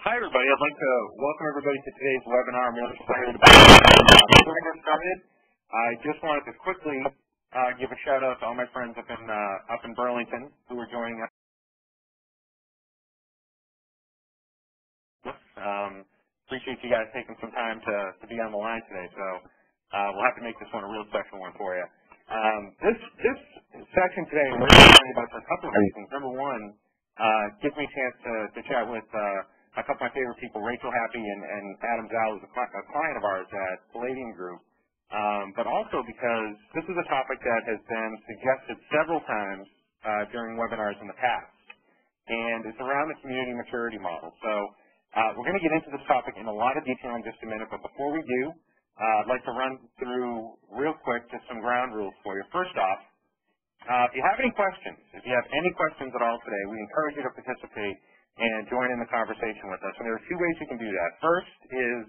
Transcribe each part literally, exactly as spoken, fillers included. Hi, everybody. I'd like to welcome everybody to today's webinar. I'm really excited about it. Before we get started, I just wanted to quickly uh, give a shout out to all my friends up in uh, up in Burlington who are joining us. Um, appreciate you guys taking some time to, to be on the line today. So uh, we'll have to make this one a real special one for you. Um, this this section today, we're going to talk about for a couple of reasons. Number one, uh, gives me a chance to, to chat with uh, a couple of my favorite people, Rachel Happe and, and Adam Zawel, who's a, cli a client of ours at Palladium Group. Um, but also because this is a topic that has been suggested several times uh, during webinars in the past, and it's around the community maturity model. So uh, we're going to get into this topic in a lot of detail in just a minute. But before we do, Uh, I'd like to run through real quick just some ground rules for you. First off, uh, if you have any questions, if you have any questions at all today, we encourage you to participate and join in the conversation with us. And there are two ways you can do that. First is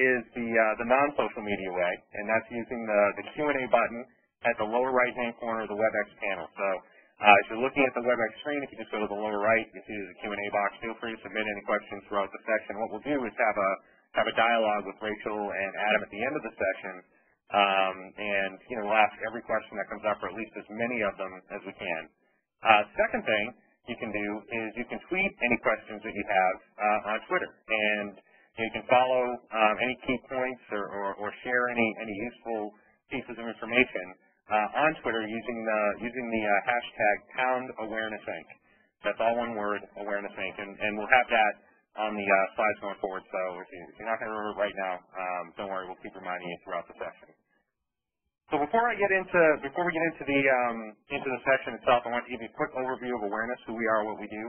is the uh, the non-social media way, and that's using the, the Q and A button at the lower right-hand corner of the WebEx panel. So uh, if you're looking at the WebEx screen, if you just go to the lower right, you see there's a Q and A box. Feel free to submit any questions throughout the session. What we'll do is have a have a dialogue with Rachel and Adam at the end of the session, um, and, you know, we'll ask every question that comes up, or at least as many of them as we can. Uh, second thing you can do is you can tweet any questions that you have uh, on Twitter, and you can follow um, any key points or, or, or share any, any useful pieces of information uh, on Twitter using the, using the uh, hashtag pound awareness inc. That's all one word, awareness inc, and, and we'll have that on the uh, slides going forward, so if, you, if you're not going to remember it right now, um, don't worry, we'll keep reminding you throughout the session. So before I get into before we get into the um, into the session itself, I want to give you a quick overview of Awareness, who we are, what we do.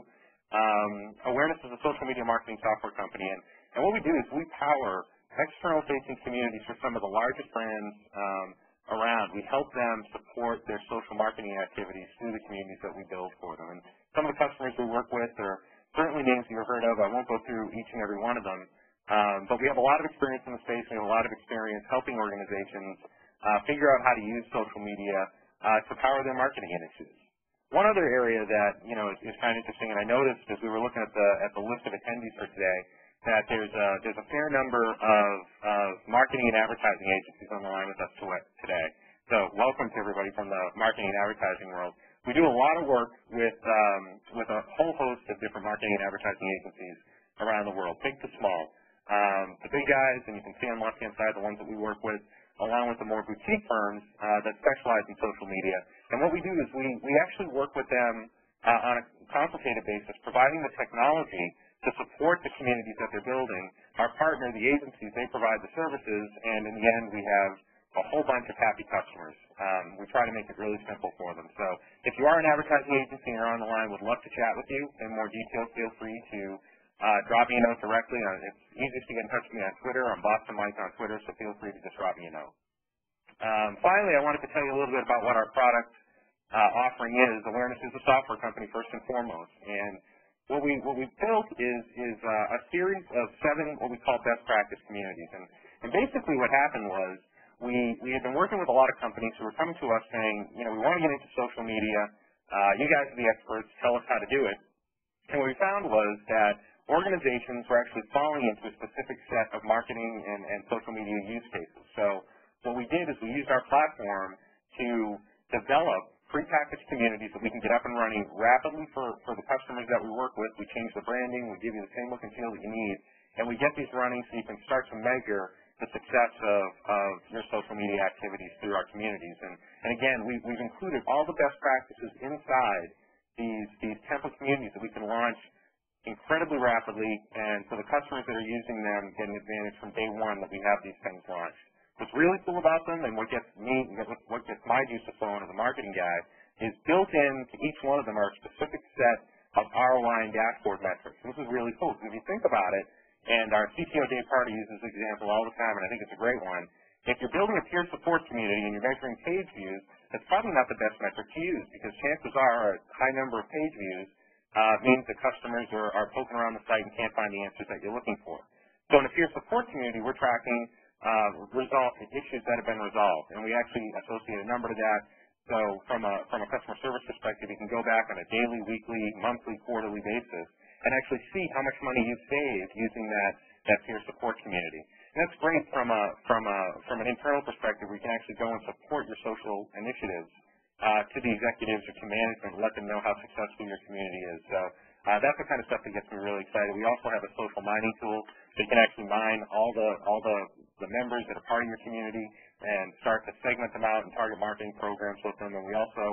Um, Awareness is a social media marketing software company, and, and what we do is we power external-facing communities for some of the largest brands um, around. We help them support their social marketing activities through the communities that we build for them. And some of the customers we work with are certainly names you've heard of. I won't go through each and every one of them, um, but we have a lot of experience in the space. We have a lot of experience helping organizations uh, figure out how to use social media uh, to power their marketing initiatives. One other area that, you know, is, is kind of interesting, and I noticed as we were looking at the at the list of attendees for today, that there's a there's a fair number of, of marketing and advertising agencies on the line with us today. So welcome to everybody from the marketing and advertising world. We do a lot of work with um, with a whole host of different marketing and advertising agencies around the world, big to small. Um, the big guys, and you can see on the left-hand side the ones that we work with, along with the more boutique firms uh, that specialize in social media. And what we do is we, we actually work with them uh, on a consultative basis, providing the technology to support the communities that they're building. Our partner, the agencies, they provide the services, and in the end we have a whole bunch of happy customers. Um, we try to make it really simple for them. So if you are an advertising agency and you're on the line, we'd love to chat with you in more detail. Feel free to uh, drop me a note directly. It's easiest to get in touch with me on Twitter. I'm Boston Mike on Twitter, so feel free to just drop me a note. Um, finally, I wanted to tell you a little bit about what our product uh, offering is. Awareness is a software company first and foremost, and what we what we built is is uh, a series of seven what we call best practice communities. And and basically what happened was, We, we had been working with a lot of companies who were coming to us saying, you know, we want to get into social media. Uh, you guys are the experts. Tell us how to do it. And what we found was that organizations were actually falling into a specific set of marketing and, and social media use cases. So what we did is we used our platform to develop prepackaged communities that we can get up and running rapidly for, for the customers that we work with. We change the branding. We give you the same look and feel that you need. And we get these running so you can start to measure the success of, of your social media activities through our communities. And, and again, we, we've included all the best practices inside these, these template communities that we can launch incredibly rapidly, and so the customers that are using them get an advantage from day one that we have these things launched. What's really cool about them, and what gets me, what gets my juices flowing as a marketing guy, is built into each one of them are a specific set of R O I and dashboard metrics. This is really cool, because if you think about it, and our C T O, Dave Parry, uses this example all the time, and I think it's a great one. If you're building a peer support community and you're measuring page views, that's probably not the best metric to use, because chances are a high number of page views uh, means that customers are, are poking around the site and can't find the answers that you're looking for. So in a peer support community, we're tracking uh, resolve, issues that have been resolved, and we actually associate a number to that. So from a, from a customer service perspective, you can go back on a daily, weekly, monthly, quarterly basis and actually see how much money you save using that, that peer support community. And that's great from a, from a, from an internal perspective where you can actually go and support your social initiatives uh, to the executives or to management and let them know how successful your community is. So uh, that's the kind of stuff that gets me really excited. We also have a social mining tool that you can actually mine all the, all the, the members that are part of your community and start to segment them out and target marketing programs with them. And we also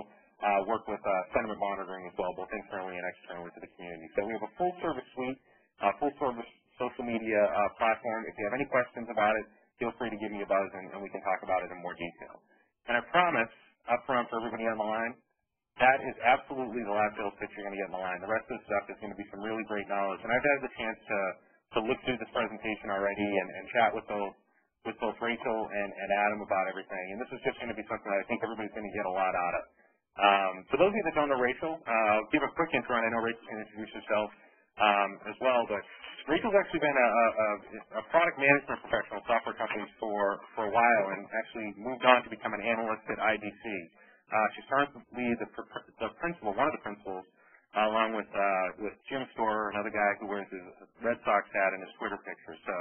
uh, work with uh, sentiment monitoring as well, both internally and externally to the community. So we have a full service suite, uh, full service social media uh, platform. If you have any questions about it, feel free to give me a buzz, and, and we can talk about it in more detail. And I promise up front for everybody on the line, that is absolutely the last little pitch you're going to get on the line. The rest of the stuff is going to be some really great knowledge. And I've had the chance to, to look through this presentation already and, and chat with both, with both Rachel and, and Adam about everything. And this is just going to be something that I think everybody's going to get a lot out of. Um, for those of you that don't know Rachel, uh, give a quick intro, and I know Rachel can introduce herself um, as well, but Rachel's actually been a, a, a product management professional at software companies for, for a while and actually moved on to become an analyst at I D C. Uh, she's currently the, the principal, one of the principals, uh, along with, uh, with Jim Storer, another guy who wears his Red Sox hat in his Twitter picture, so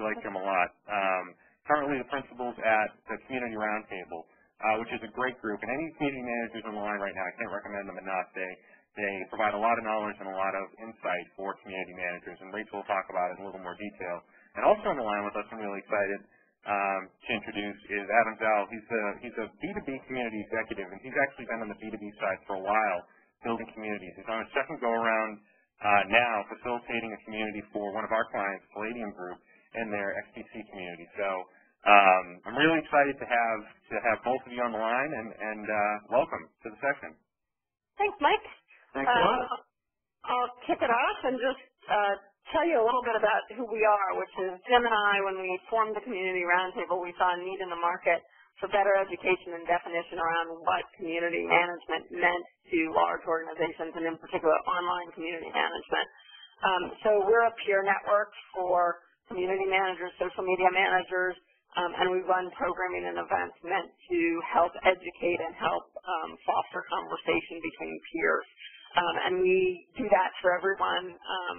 we like him a lot. Um, currently the principals at the Community Roundtable, uh, which is a great group, and any community managers on the line right now, I can't recommend them enough. They, They provide a lot of knowledge and a lot of insight for community managers, and Rachel will talk about it in a little more detail. And also on the line with us, I'm really excited um, to introduce, is Adam Zawel. He's a, he's a B two B community executive, and he's actually been on the B two B side for a while, building communities. He's on his second go-around uh, now, facilitating a community for one of our clients, Palladium Group, in their X P C community. So um, I'm really excited to have, to have both of you on the line, and, and uh, welcome to the session. Thanks, Mike. Thanks a lot. Uh, I'll kick it off and just uh, tell you a little bit about who we are, which is Jim and I, when we formed the Community Roundtable, we saw a need in the market for better education and definition around what community management meant to large organizations, and in particular online community management. Um, so we're a peer network for community managers, social media managers, um, and we run programming and events meant to help educate and help um, foster conversation between peers. Um, and we do that for everyone, um,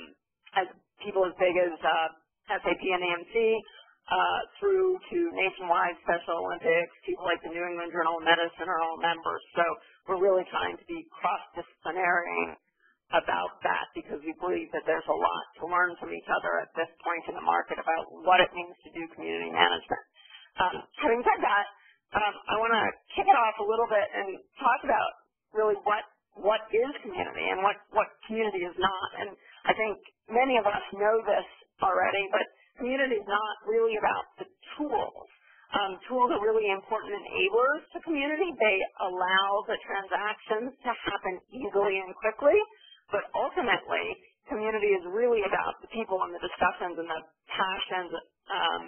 as people as big as uh, S A P and A M C, uh, through to nationwide Special Olympics. People like the New England Journal of Medicine are all members. So we're really trying to be cross-disciplinary about that because we believe that there's a lot to learn from each other at this point in the market about what it means to do community management. Um, having said that, um, I want to kick it off a little bit and talk about really what what is community and what, what community is not. And I think many of us know this already, but community is not really about the tools. Um, tools are really important enablers to community. They allow the transactions to happen easily and quickly, but ultimately community is really about the people and the discussions and the passions um,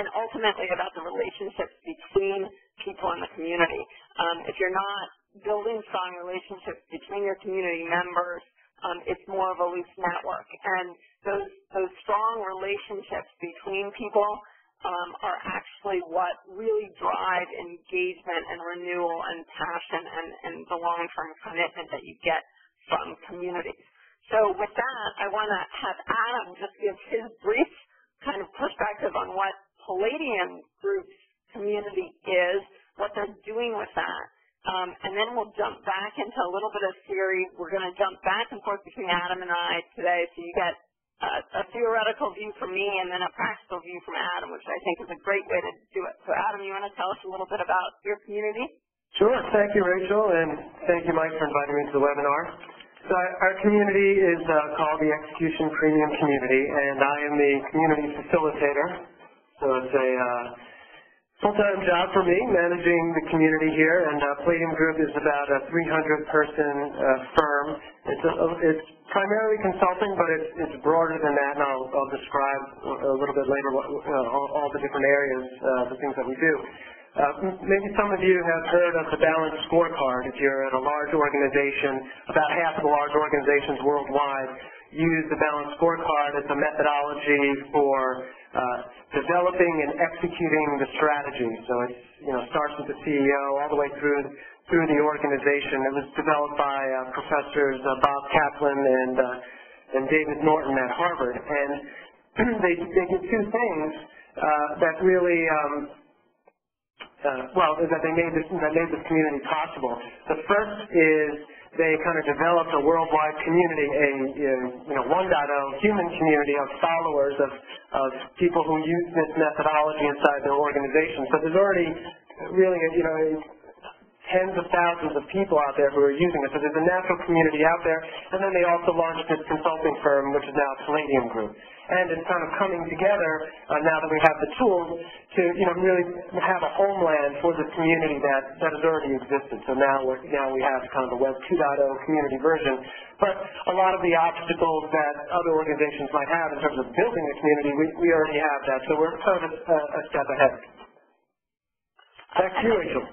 and ultimately about the relationships between people in the community. Um, if you're not building strong relationships between your community members, um, it's more of a loose network. And those those strong relationships between people um, are actually what really drive engagement and renewal and passion and, and the long-term commitment that you get from communities. So with that, I want to have Adam just give his brief kind of perspective on what Palladium Group's community is, what they're doing with that. Um, and then we'll jump back into a little bit of theory. We're going to jump back and forth between Adam and I today, so you get a, a theoretical view from me and then a practical view from Adam, which I think is a great way to do it. So, Adam, you want to tell us a little bit about your community? Sure. Thank you, Rachel, and thank you, Mike, for inviting me to the webinar. So our community is uh, called the Execution Premium Community, and I am the community facilitator. So it's a uh, full-time job for me, managing the community here, and uh, Palladium Group is about a three hundred person uh, firm. It's, a, it's primarily consulting, but it's, it's broader than that, and I'll, I'll describe a little bit later what, uh, all, all the different areas, uh, the things that we do. Uh, maybe some of you have heard of the balanced scorecard. If you're at a large organization, about half of the large organizations worldwide use the balanced scorecard as a methodology for uh, developing and executing the strategy. So it you know, starts with the C E O all the way through through the organization. It was developed by uh, professors uh, Bob Kaplan and uh, and David Norton at Harvard, and they, they did two things uh, that really, um, uh, well, that they made this, that made this community possible. The first is they kind of developed a worldwide community, a, a you know, one point oh human community of followers, of, of people who use this methodology inside their organization. So there's already really, you know, tens of thousands of people out there who are using it. So there's a natural community out there. And then they also launched this consulting firm, which is now Palladium Group. And it's kind of coming together uh, now that we have the tools to, you know, really have a homeland for the community that, that has already existed. So now, we're, now we have kind of a Web two point oh community version. But a lot of the obstacles that other organizations might have in terms of building a community, we, we already have that. So we're kind of a, a step ahead. Back to you, Rachel.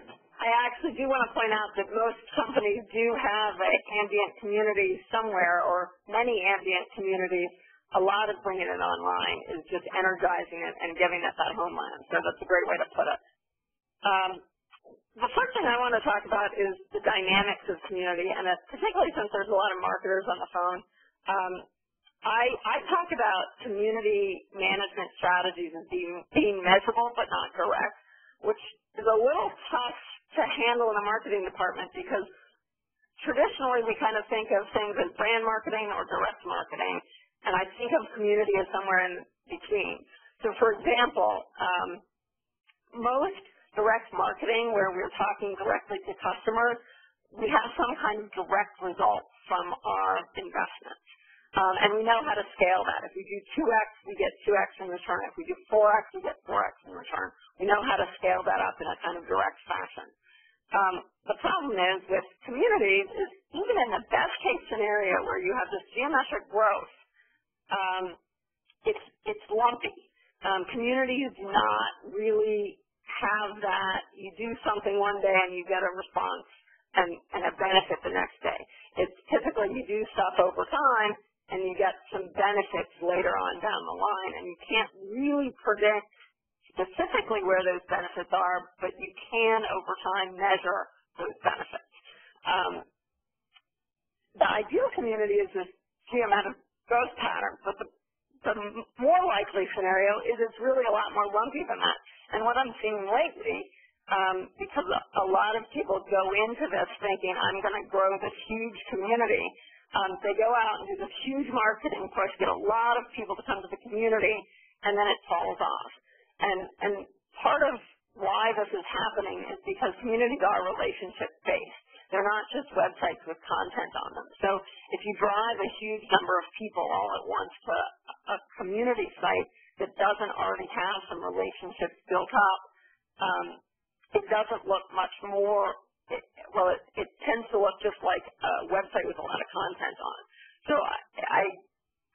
I actually do want to point out that most companies do have an ambient community somewhere, or many ambient communities. A lot of bringing it online is just energizing it and giving it that homeland. So that's a great way to put it. Um, the first thing I want to talk about is the dynamics of community, and it, particularly since there's a lot of marketers on the phone. Um, I, I talk about community management strategies as being, being measurable but not direct, which is a little tough to handle in a marketing department, because traditionally we kind of think of things as brand marketing or direct marketing, and I think of community as somewhere in between. So, for example, um, most direct marketing, where we're talking directly to customers, we have some kind of direct result from our investments, um, and we know how to scale that. If we do two X, we get two X in return. If we do four X, we get four X in return. We know how to scale that up in a kind of direct fashion. Um, the problem is with communities is even in the best case scenario where you have this geometric growth, um, it's, it's lumpy. Um, communities do not really have that. You do something one day and you get a response and, and a benefit the next day. It's typically you do stuff over time and you get some benefits later on down the line, and you can't really predict specifically where those benefits are, but you can over time measure those benefits. Um, the ideal community is this geometric growth pattern, but the, the more likely scenario is it's really a lot more lumpy than that. And what I'm seeing lately, um, because a lot of people go into this thinking, I'm going to grow this huge community, um, they go out and do this huge marketing push, get a lot of people to come to the community, and then it falls off. And, and part of why this is happening is because communities are relationship-based. They're not just websites with content on them. So if you drive a huge number of people all at once to a community site that doesn't already have some relationships built up, um, it doesn't look much more, it, well, it, it tends to look just like a website with a lot of content on it. So I, I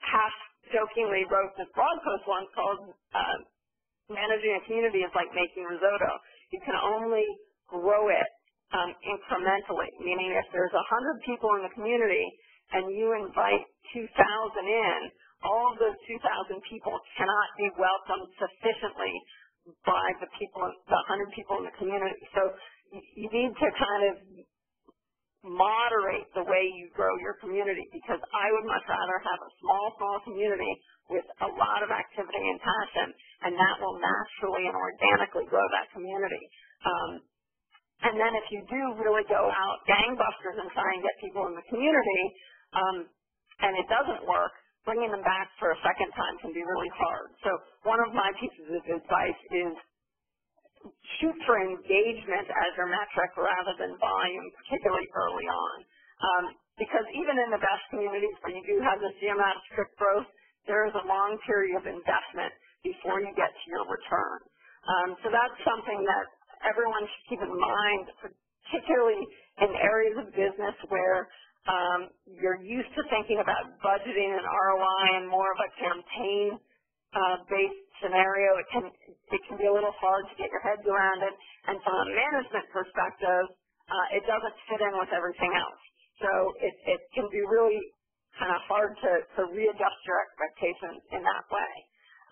half jokingly wrote this blog post once called uh, Managing a community is like making risotto. You can only grow it um, incrementally, meaning if there's one hundred people in the community and you invite two thousand in, all of those two thousand people cannot be welcomed sufficiently by the people, the one hundred people in the community. So you need to kind of moderate the way you grow your community, because I would much rather have a small, small community with a lot of activity and passion, and that will naturally and organically grow that community. Um, and then if you do really go out gangbusters and try and get people in the community, um, and it doesn't work, bringing them back for a second time can be really hard. So one of my pieces of advice is shoot for engagement as your metric rather than volume, particularly early on. Um, because even in the best communities where you do have this geometric growth, there is a long period of investment before you get to your return. Um, so that's something that everyone should keep in mind, particularly in areas of business where um, you're used to thinking about budgeting and R O I and more of a campaign-based uh, scenario. It can, it can be a little hard to get your heads around it. And from a management perspective, uh, it doesn't fit in with everything else. So it, it can be really kind of hard to, to readjust your expectations in that way.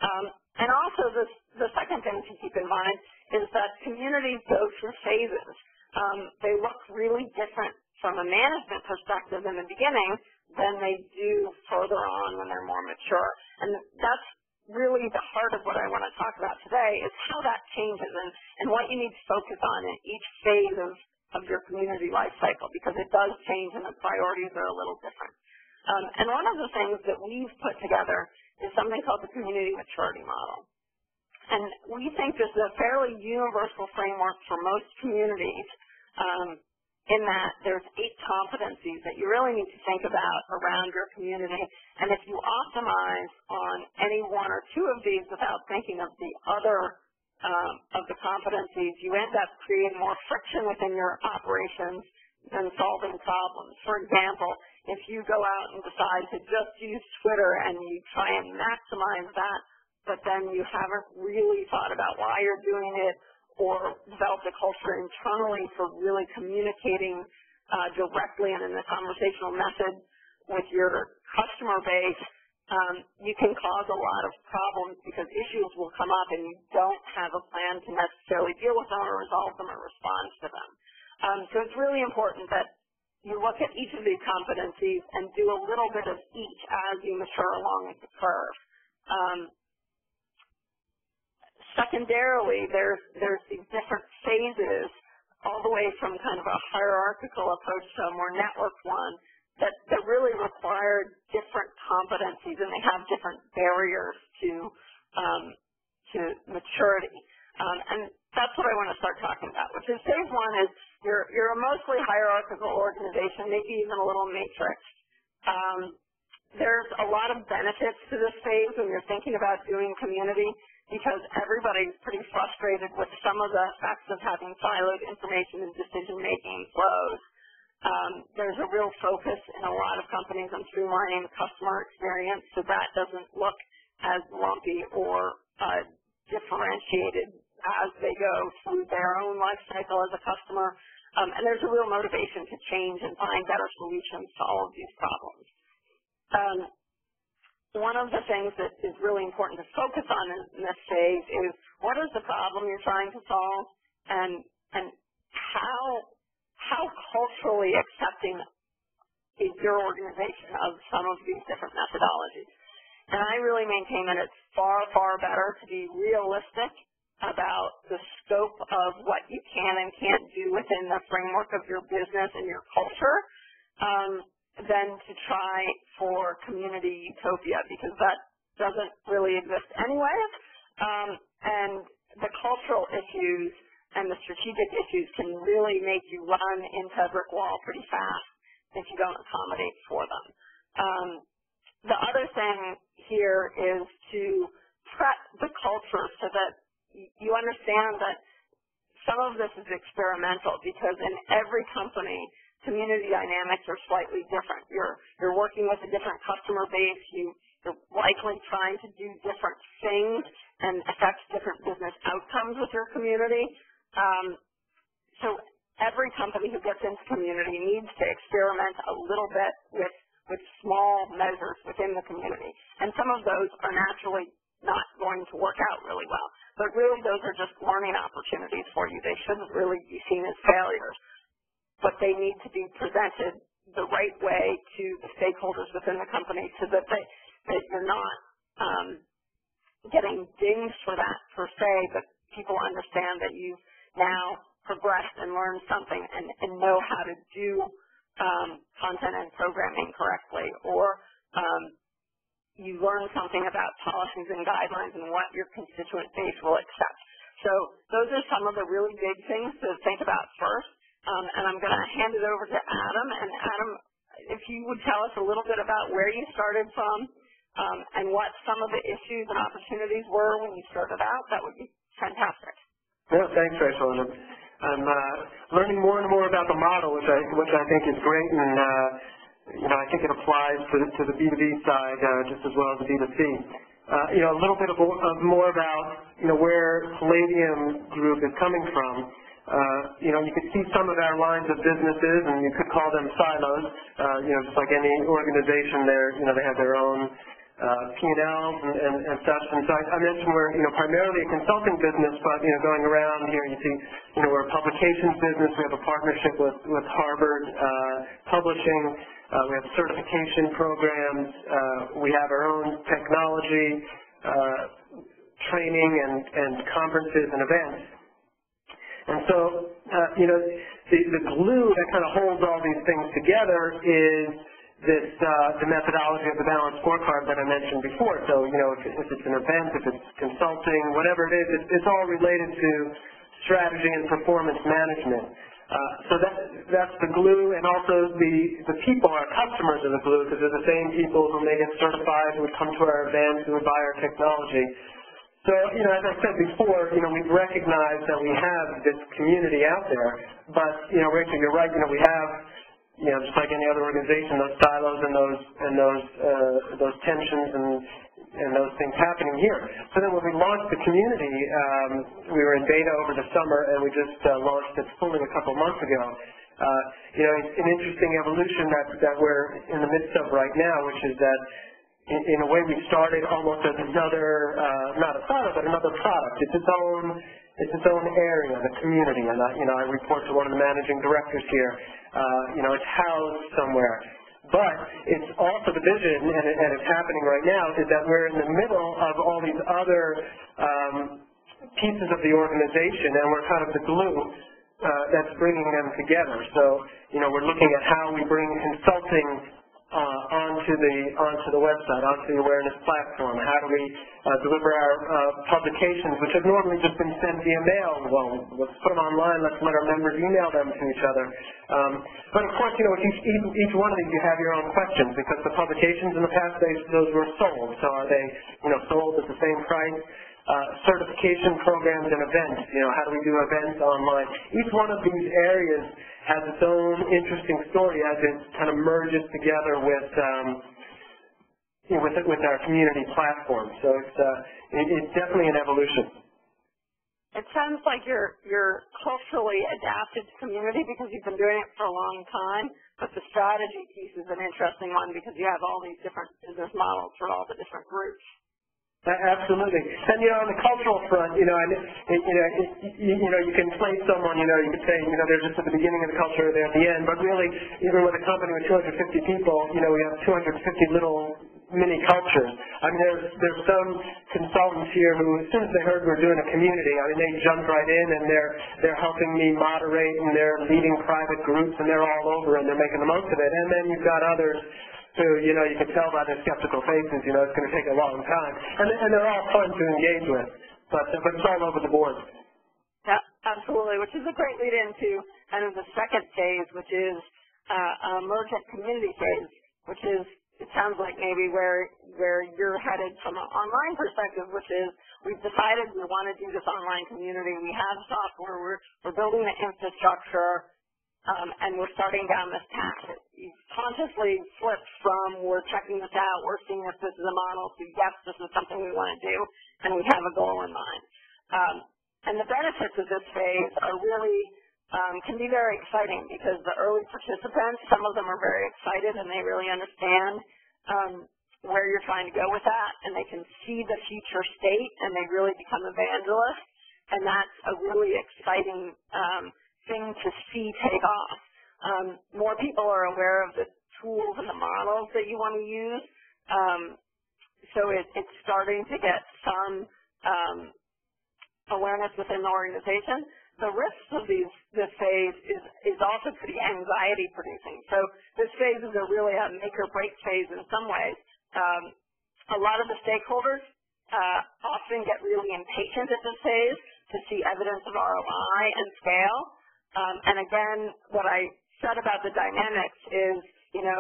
Um, and also this, the second thing to keep in mind is that communities go through phases. Um, they look really different from a management perspective in the beginning than they do further on when they're more mature. And that's really the heart of what I want to talk about today, is how that changes and, and what you need to focus on in each phase of, of your community life cycle, because it does change and the priorities are a little different. Um, and one of the things that we've put together is something called the Community Maturity Model. And we think this is a fairly universal framework for most communities, um, in that there's eight competencies that you really need to think about around your community. And if you optimize on any one or two of these without thinking of the other um, of the competencies, you end up creating more friction within your operations than solving problems. For example, if you go out and decide to just use Twitter and you try and maximize that, but then you haven't really thought about why you're doing it, or developed a culture internally for really communicating uh, directly and in a conversational method with your customer base, um, you can cause a lot of problems because issues will come up and you don't have a plan to necessarily deal with them or resolve them or respond to them. Um, so it's really important that you look at each of these competencies and do a little bit of each as you mature along the curve. Um, Secondarily, there's, there's these different phases, all the way from kind of a hierarchical approach to a more networked one, that, that really require different competencies, and they have different barriers to, um, to maturity. Um, and that's what I want to start talking about, which is phase one is you're, you're a mostly hierarchical organization, maybe even a little matrix. Um, there's a lot of benefits to this phase when you're thinking about doing community, because everybody's pretty frustrated with some of the effects of having siloed information and decision-making flows. Um, there's a real focus in a lot of companies on streamlining the customer experience so that doesn't look as lumpy or uh, differentiated as they go through their own life cycle as a customer. Um, and there's a real motivation to change and find better solutions to all of these problems. Um, One of the things that is really important to focus on in this phase is what is the problem you're trying to solve, and and how how culturally accepting is your organization of some of these different methodologies. And I really maintain that it's far, far better to be realistic about the scope of what you can and can't do within the framework of your business and your culture, Um, than to try for community utopia, because that doesn't really exist anyway. Um, and the cultural issues and the strategic issues can really make you run into a brick wall pretty fast if you don't accommodate for them. Um, the other thing here is to prep the culture so that you understand that some of this is experimental, because in every company, community dynamics are slightly different. You're, you're working with a different customer base. You, you're likely trying to do different things and affect different business outcomes with your community. Um, so every company who gets into community needs to experiment a little bit with, with small measures within the community. And some of those are naturally not going to work out really well. But really those are just learning opportunities for you. They shouldn't really be seen as failures, but they need to be presented the right way to the stakeholders within the company so that, they, that you're not um, getting dinged for that per se, but people understand that you've now progressed and learned something and, and know how to do um, content and programming correctly, or um, you learn something about policies and guidelines and what your constituent base will accept. So those are some of the really big things to think about first. Um, and I'm going to hand it over to Adam. And Adam, if you would tell us a little bit about where you started from um, and what some of the issues and opportunities were when you started out, that would be fantastic. Well, thanks, Rachel. And I'm, I'm uh, learning more and more about the model, which I, which I think is great. And, uh, you know, I think it applies to, to the B two B side uh, just as well as the B two C. Uh, you know, a little bit of, of more about, you know, where Palladium Group is coming from. Uh, you know, you could see some of our lines of businesses, and you could call them silos. Uh, you know, just like any organization, there, you know, they have their own uh, P and Ls and, and, and such. And so I, I mentioned we're, you know, primarily a consulting business, but you know, going around here, you see, you know, we're a publications business. We have a partnership with with Harvard uh, Publishing. Uh, we have certification programs. Uh, we have our own technology, uh, training, and, and conferences and events. And so, uh, you know, the, the glue that kind of holds all these things together is this uh, the methodology of the balanced scorecard that I mentioned before. So, you know, if, if it's an event, if it's consulting, whatever it is, it's, it's all related to strategy and performance management. Uh, so that, that's the glue, and also the, the people, our customers are the glue, because they're the same people who may get certified, who would come to our events, who would buy our technology. So, you know, as I said before, you know, we've recognized that we have this community out there, but, you know, Rachel, you're right, you know, we have, you know, just like any other organization, those silos and those and those uh, those tensions and and those things happening here. So then when we launched the community, um, we were in beta over the summer, and we just uh, launched it fully a couple months ago. Uh, you know, it's an interesting evolution that that we're in the midst of right now, which is that in, in a way we started almost as another uh, not a product, but another product. It's its own it's its own area, the community, and I, you know I report to one of the managing directors here. Uh, you know, it's housed somewhere. But it's also the vision, and, it, and it's happening right now, is that we're in the middle of all these other um, pieces of the organization, and we're kind of the glue uh, that's bringing them together. So, you know, we're looking at how we bring consulting uh, onto the onto the website, onto the Awareness platform. How do we uh, deliver our uh, publications, which have normally just been sent via mail? Well, let's put them online. Let's let our members email them to each other. Um, but of course, you know, each, each one of these, you have your own questions, because the publications in the past, they, those were sold. So are they, you know, sold at the same price? Uh, certification programs and events. You know, how do we do events online? Each one of these areas has its own interesting story as it kind of merges together with um, you know, with with our community platform. So it's uh, it, it's definitely an evolution. It sounds like you're, you're culturally adapted to community because you've been doing it for a long time, but the strategy piece is an interesting one because you have all these different business models for all the different groups. Absolutely. And, you know, on the cultural front, you know, and, you know, you, you know, you can place someone, you know, you can say, you know, they're just at the beginning of the culture, they're at the end, but really, even with a company with two hundred fifty people, you know, we have two hundred fifty little mini cultures. I mean, there's, there's some consultants here who, as soon as they heard we were doing a community, I mean, they jumped right in, and they're, they're helping me moderate, and they're leading private groups, and they're all over, and they're making the most of it. And then you've got others who, you know, you can tell by their skeptical faces, you know, it's going to take a long time. And, and they're all fun to engage with, but, but it's all over the board. Yeah, absolutely, which is a great lead into kind of the second phase, which is uh, a emergent community phase, which is, it sounds like maybe where where you're headed from an online perspective, which is we've decided we want to do this online community. We have software. We're, we're building the infrastructure. Um, and we're starting down this path. You consciously flip from we're checking this out, we're seeing if this is a model, to yes, this is something we want to do, and we have a goal in mind. Um, and the benefits of this phase are really, um, can be very exciting because the early participants, some of them are very excited and they really understand um, where you're trying to go with that, and they can see the future state, and they really become evangelists, and that's a really exciting um thing to see take off. Um, more people are aware of the tools and the models that you want to use. Um, so it, it's starting to get some um, awareness within the organization. The risks of these, this phase is, is also pretty anxiety producing. So this phase is a really a make or break phase in some ways. Um, a lot of the stakeholders uh, often get really impatient at this phase to see evidence of R O I and scale. Um, and again, what I said about the dynamics is, you know,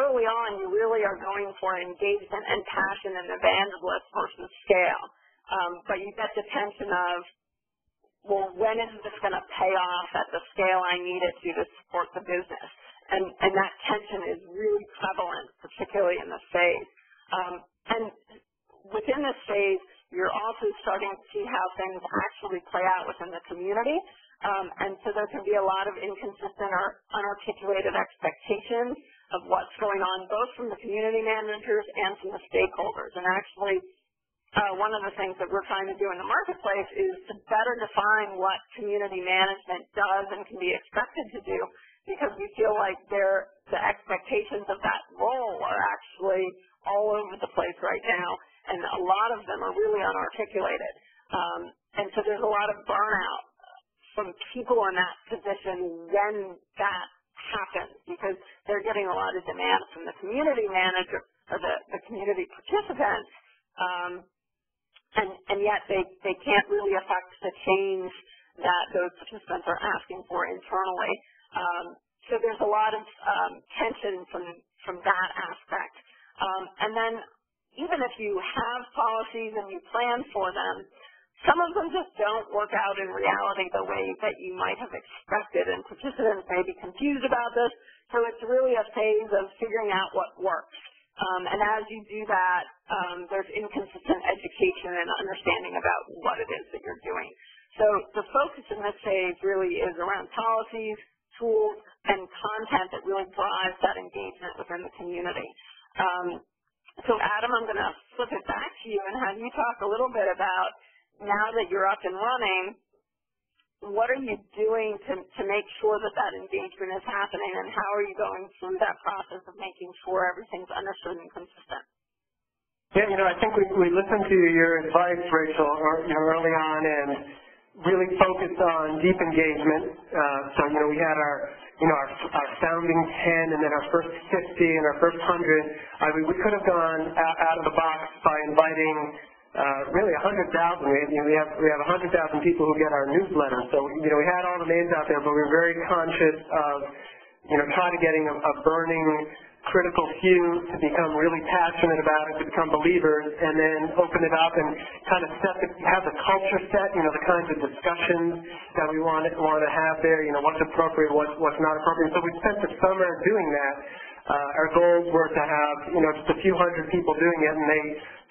early on you really are going for engagement and passion and evangelist versus scale. Um, but you get the tension of, well, when is this going to pay off at the scale I need it to to support the business? And, and that tension is really prevalent, particularly in this phase. Um, and within this phase, you're also starting to see how things actually play out within the community. Um, and so there can be a lot of inconsistent or unarticulated expectations of what's going on, both from the community managers and from the stakeholders. And actually, uh, one of the things that we're trying to do in the marketplace is to better define what community management does and can be expected to do, because we feel like they're, the expectations of that role are actually all over the place right now, and a lot of them are really unarticulated. Um, and so there's a lot of burnout from people in that position when that happens, because they're getting a lot of demand from the community manager or the, the community participants, um, and, and yet they, they can't really affect the change that those participants are asking for internally. Um, so there's a lot of um, tension from, from that aspect. Um, and then even if you have policies and you plan for them, some of them just don't work out in reality the way that you might have expected, and participants may be confused about this. So it's really a phase of figuring out what works. Um, and as you do that, um, there's inconsistent education and understanding about what it is that you're doing. So the focus in this phase really is around policies, tools, and content that really drives that engagement within the community. Um, so, Adam, I'm going to flip it back to you and have you talk a little bit about, now that you're up and running, what are you doing to, to make sure that that engagement is happening, and how are you going through that process of making sure everything's understood and consistent? Yeah, you know, I think we, we listened to your advice, Rachel, or, you know, early on, and really focused on deep engagement. Uh, so, you know, we had our, you know, our, our founding ten, and then our first fifty, and our first one hundred. I mean, we could have gone out of the box by inviting Uh, really one hundred thousand. We, you know, we have we have one hundred thousand people who get our newsletter. So you know we had all the names out there, but we were very conscious of you know kind of getting a, a burning critical few to become really passionate about it, to become believers, and then open it up and kind of set the, have the culture set. You know the kinds of discussions that we want want to have there. You know what's appropriate, what's what's not appropriate. So we spent the summer doing that. Uh, our goals were to have you know just a few hundred people doing it, and they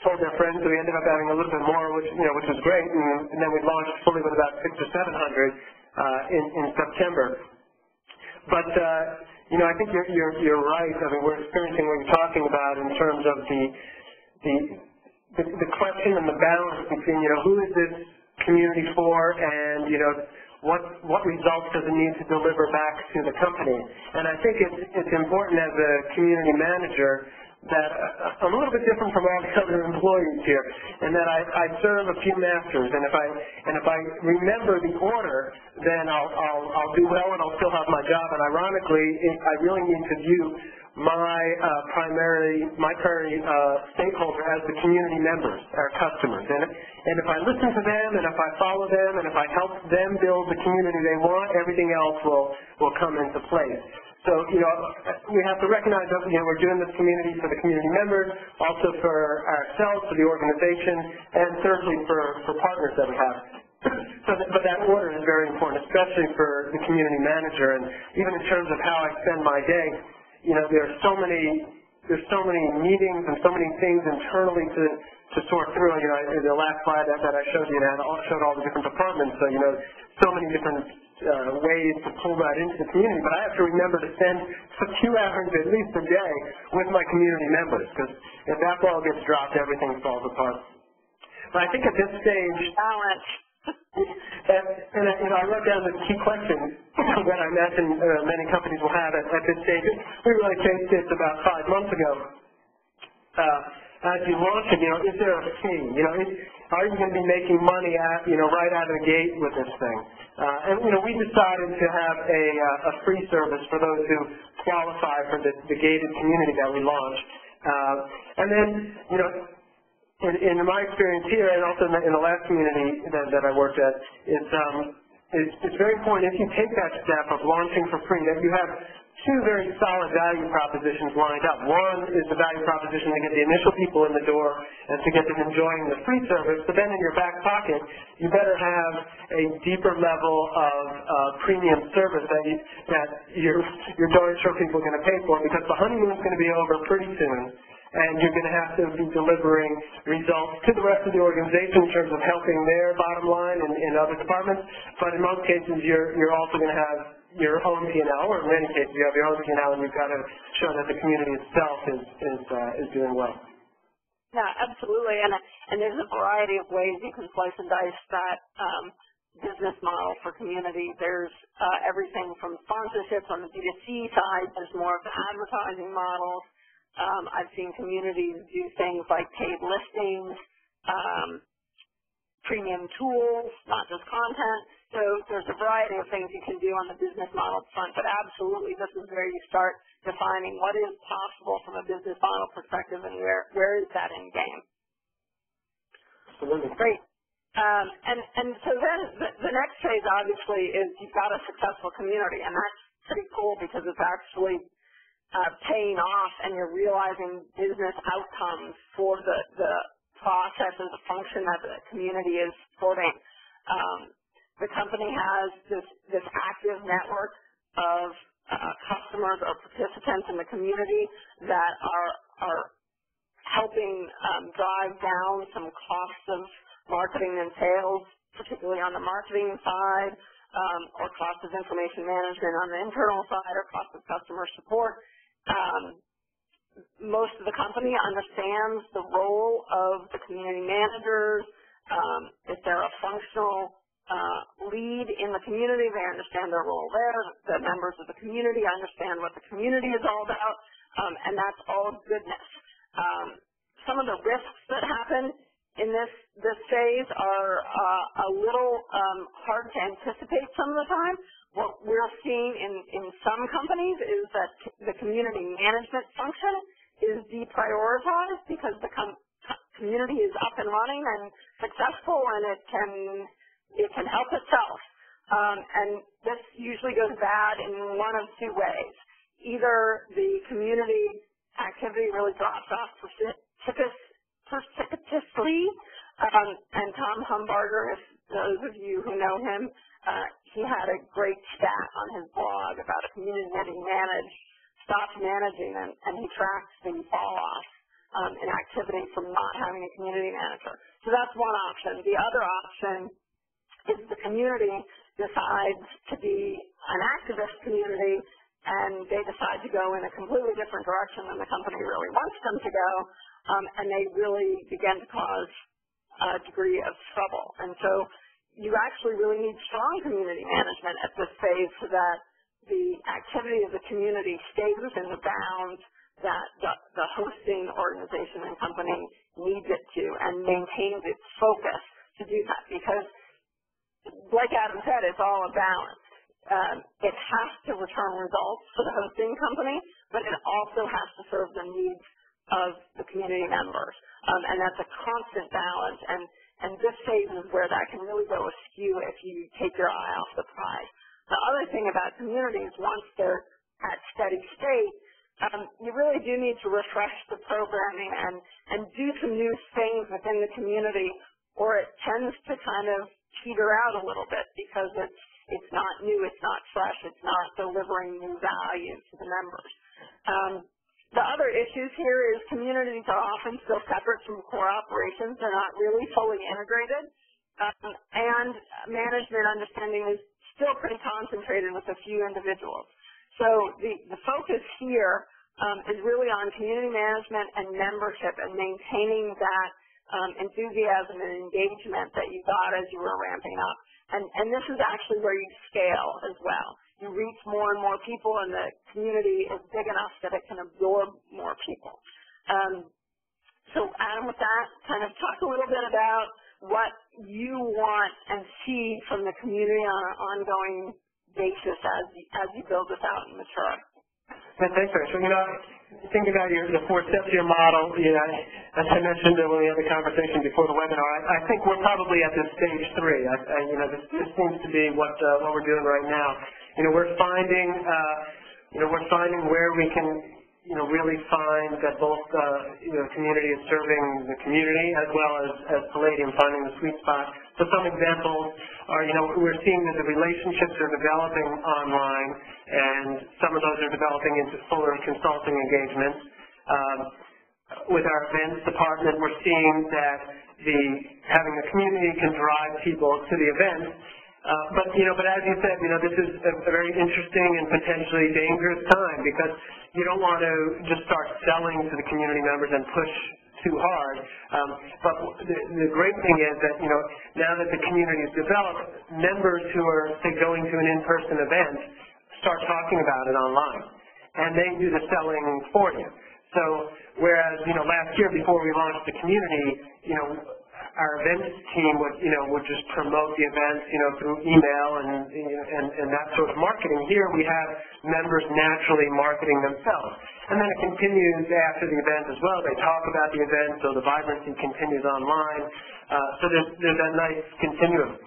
told their friends, so we ended up having a little bit more, which you know, which was great, and, and then we launched fully with about six or seven hundred uh, in, in September. But uh, you know, I think you're, you're you're right. I mean, we're experiencing what you're talking about in terms of the the the, the question and the balance between you know who is this community for, and you know what what results does it need to deliver back to the company. And I think it's it's important as a community manager that I'm a little bit different from all the other employees here, and that I, I serve a few masters, and if I and if I remember the order, then I'll, I'll I'll do well and I'll still have my job. And ironically, it, I really need to view my uh, primary my primary uh, stakeholder as the community members, our customers, and and if I listen to them, and if I follow them, and if I help them build the community they want, everything else will will come into place. So, you know, we have to recognize that, you know, we're doing this community for the community members, also for ourselves, for the organization, and thirdly for, for partners that we have. So that, but that order is very important, especially for the community manager. And even in terms of how I spend my day, you know, there are so many, there's so many meetings and so many things internally to to sort through. You know, in the last slide that, that I showed you, and I showed all the different departments, so, you know, so many different Uh, ways to pull that into the community, but I have to remember to spend a few hours at least a day with my community members, because if that ball gets dropped, everything falls apart. But I think at this stage, balance. and, and I, you know, I wrote down the key question that I imagine uh, many companies will have at, at this stage. We really faced this about five months ago. Uh, as you launch it, you know, is there a fee? You know, is, are you going to be making money at, you know, right out of the gate with this thing? Uh, and, you know, we decided to have a, uh, a free service for those who qualify for the, the gated community that we launched. Uh, and then, you know, in, in my experience here, and also in the, in the last community that, that I worked at, it's, um, it's, it's very important if you take that step of launching for free that you have two very solid value propositions lined up. One is the value proposition to get the initial people in the door and to get them enjoying the free service, but then in your back pocket, you better have a deeper level of uh, premium service that, you, that your, your darn sure people are going to pay for, because the honeymoon is going to be over pretty soon, and you're going to have to be delivering results to the rest of the organization in terms of helping their bottom line and, and other departments, but in most cases, you're, you're also going to have your own P and L, or in many cases you have your own P and L, and you've got to show that the community itself is is, uh, is doing well. Yeah, absolutely, and and there's a variety of ways you can slice and dice that um, business model for community. There's uh, everything from sponsorships on the B two C side. There's more of the advertising models. Um, I've seen communities do things like paid listings, um, premium tools, not just content. So there's a variety of things you can do on the business model front, but absolutely this is where you start defining what is possible from a business model perspective and where, where is that end game. Absolutely. Great. Um, and, and so then the, the next phase, obviously, is you've got a successful community, and that's pretty cool because it's actually – Uh, paying off, and you're realizing business outcomes for the, the process and the function that the community is supporting. Um, the company has this, this active network of uh, customers or participants in the community that are, are helping um, drive down some costs of marketing and sales, particularly on the marketing side, um, or cost of information management on the internal side, or cost of customer support. Um, most of the company understands the role of the community managers. Um, if they're a functional uh, lead in the community, they understand their role there. The members of the community understand what the community is all about, um, and that's all goodness. Um, some of the risks that happen in this, this phase are uh, a little um, hard to anticipate some of the time. What we're seeing in, in some companies is that the community management function is deprioritized because the com community is up and running and successful, and it can, it can help itself. Um, and this usually goes bad in one of two ways. Either the community activity really drops off precipitously, um, and Tom Humbarger, if those of you who know him, Uh, he had a great stat on his blog about a community that he managed stopped managing, and, and he tracked the fall-off um, in activity from not having a community manager. So that's one option. The other option is the community decides to be an activist community, and they decide to go in a completely different direction than the company really wants them to go, um, and they really begin to cause a degree of trouble. And so you actually really need strong community management at this phase so that the activity of the community stays within the bounds that the, the hosting organization and company needs it to, and maintains its focus to do that. Because, like Adam said, it's all a balance. Um, it has to return results for the hosting company, but it also has to serve the needs of the community members. Um, and that's a constant balance. And And this phase is where that can really go askew if you take your eye off the prize. The other thing about communities, once they're at steady state, um, you really do need to refresh the programming and, and do some new things within the community, or it tends to kind of teeter out a little bit because it's, it's not new, it's not fresh, it's not delivering new value to the members. Um, The other issues here is communities are often still separate from core operations. They're not really fully integrated. Um, and management understanding is still pretty concentrated with a few individuals. So the, the focus here um, is really on community management and membership and maintaining that um, enthusiasm and engagement that you got as you were ramping up. And, and this is actually where you scale as well. You reach more and more people, and the community is big enough that it can absorb more people. Um, so, Adam, with that, kind of talk a little bit about what you want and see from the community on an ongoing basis as you, as you build this out and mature. Yeah, thanks, Rachel. You know, think about your, the four steps of your model. You know, as I mentioned when we had the conversation before the webinar, I, I think we're probably at this stage three. I, I, you know, this, this seems to be what uh, what we're doing right now. You know, we're finding, uh, you know, we're finding where we can, you know, really find that both, uh, you know, community is serving the community as well as, as Palladium, finding the sweet spot. So some examples are, you know, we're seeing that the relationships are developing online, and some of those are developing into fuller consulting engagements. Um, with our events department, we're seeing that the having the community can drive people to the events. Uh, but, you know, but as you said, you know, this is a, a very interesting and potentially dangerous time because you don't want to just start selling to the community members and push too hard. Um, but the, the great thing is that, you know, now that the community is developed, members who are, say, going to an in-person event start talking about it online, and they do the selling for you. So whereas, you know, last year before we launched the community, you know, our events team would, you know, would just promote the events, you know, through email and, and, and that sort of marketing. Here we have members naturally marketing themselves. And then it continues after the event as well. They talk about the event, so the vibrancy continues online. Uh, so there's, there's that nice continuum.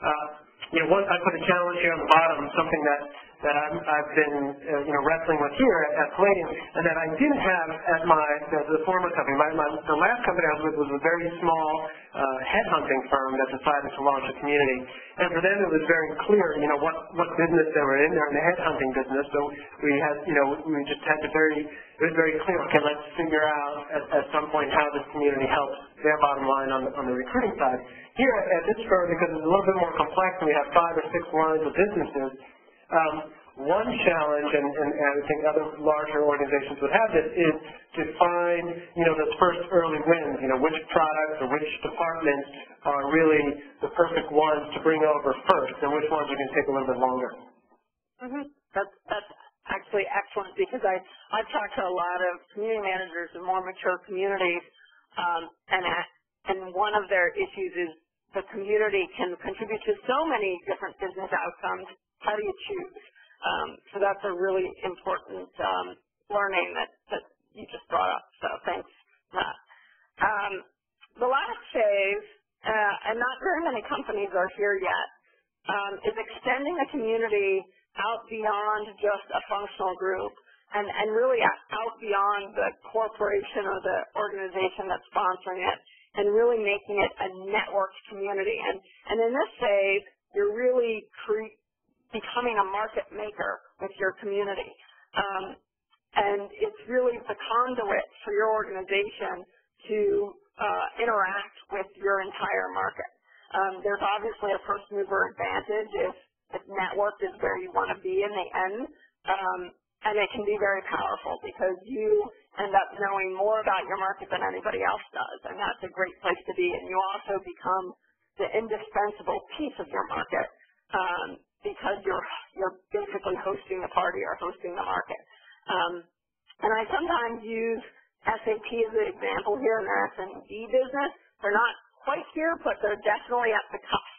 Uh, you know, one, I put a challenge here on the bottom, something that that I'm, I've been, uh, you know, wrestling with here at, at Palladium, and that I didn't have at my, the, the former company. My, my, the last company I was with was a very small uh, headhunting firm that decided to launch a community. And for them it was very clear, you know, what, what business they were in. They're in the headhunting business, so we had, you know, we just had to very, it was very clear, okay, let's figure out at, at some point how this community helps their bottom line on, on the recruiting side. Here at this firm, because it's a little bit more complex and we have five or six lines of businesses, Um, one challenge, and, and, and I think other larger organizations would have this, is to find, you know, those first early wins, you know, which products or which departments are really the perfect ones to bring over first, and which ones are going to take a little bit longer. Mm-hmm. That's, that's actually excellent, because I, I've talked to a lot of community managers in more mature communities, um, and, at, and one of their issues is the community can contribute to so many different business outcomes. How do you choose? Um, so that's a really important um, learning that, that you just brought up. So thanks. Um, the last phase, uh, and not very many companies are here yet, um, is extending the community out beyond just a functional group and, and really out beyond the corporation or the organization that's sponsoring it and really making it a networked community. And, and in this phase, you're really creating becoming a market maker with your community. Um, and it's really the conduit for your organization to uh, interact with your entire market. Um, there's obviously a first mover advantage if, if network is where you want to be in the end. Um, and it can be very powerful because you end up knowing more about your market than anybody else does. And that's a great place to be. And you also become the indispensable piece of your market. Um, because you're, you're basically hosting the party or hosting the market. Um, and I sometimes use S A P as an example here in their S M B business. They're not quite here, but they're definitely at the cusp.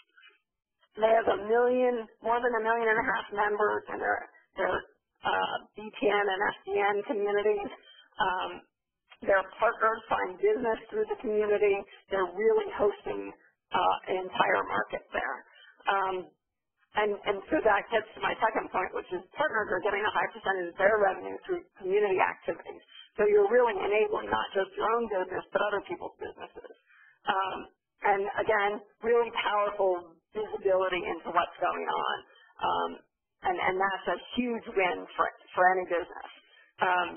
They have a million, more than a million and a half members in their, their uh, B P N and S D N communities. Um, their partners find business through the community. They're really hosting uh, an entire market there. Um, And, and so that gets to my second point, which is partners are getting a high percentage of their revenue through community activities. So you're really enabling not just your own business, but other people's businesses. Um, and, again, really powerful visibility into what's going on. Um, and, and that's a huge win for, for any business. Um,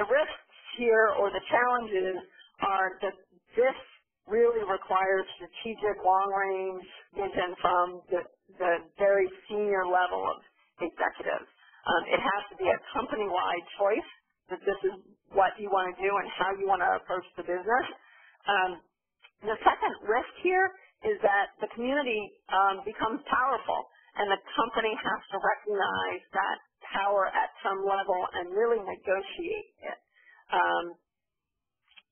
the risks here or the challenges are that this really requires strategic long-range vision from the, the very senior level of executives. Um, it has to be a company-wide choice that this is what you want to do and how you want to approach the business. Um, the second risk here is that the community um, becomes powerful, and the company has to recognize that power at some level and really negotiate it. Um,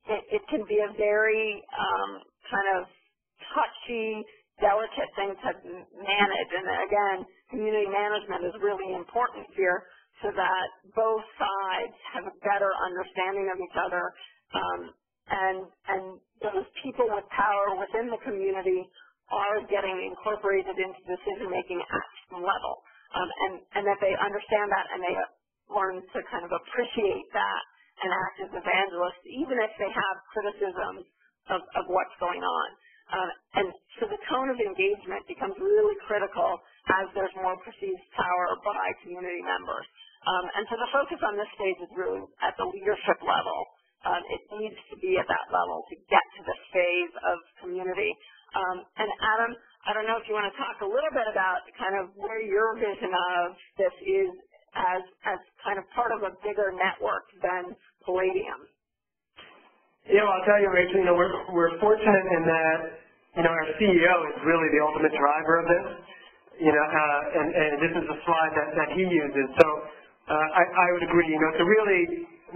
It, it can be a very um, kind of touchy, delicate thing to manage. And again, community management is really important here so that both sides have a better understanding of each other. Um, and, and those people with power within the community are getting incorporated into decision-making at some level. Um, and, and that they understand that and they learn to kind of appreciate that and act as evangelists, even if they have criticisms of, of what's going on. Uh, and so the tone of engagement becomes really critical as there's more perceived power by community members. Um, and so the focus on this stage is really at the leadership level. Um, it needs to be at that level to get to the phase of community. Um, and Adam, I don't know if you want to talk a little bit about kind of where your vision of this is as, as kind of part of a bigger network than Palladium. You know, I'll tell you, Rachel, you know, we're, we're fortunate in that, you know, our C E O is really the ultimate driver of this, you know, uh, and, and this is a slide that, that he uses. So uh, I, I would agree, you know, to really